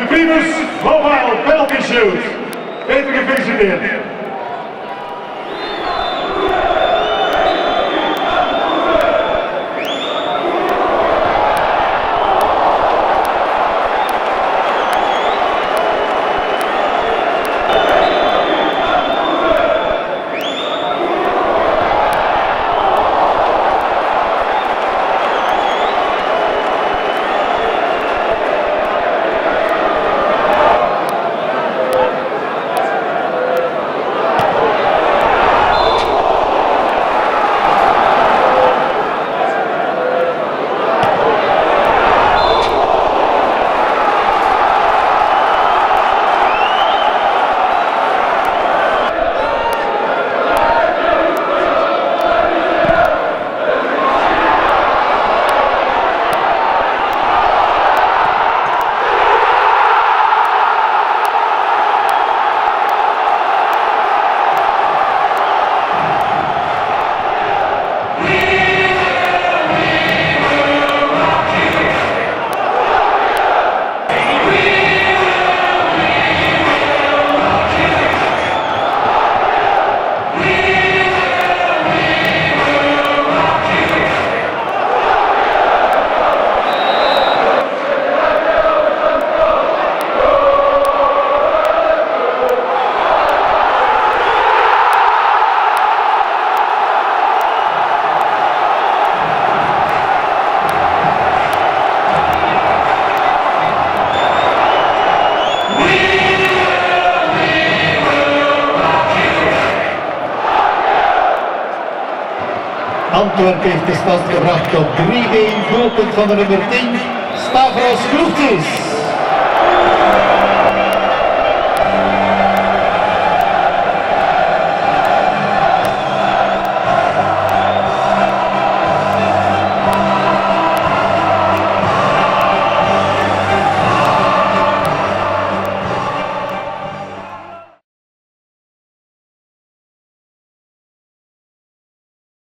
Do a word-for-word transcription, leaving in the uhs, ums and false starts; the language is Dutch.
de Venus Mobile Penalty Shoot. Beter gefunctioneerd. Antwerpen heeft de stand gebracht op drie één, doelpunt van de nummer tien, Stavros Glouftsis.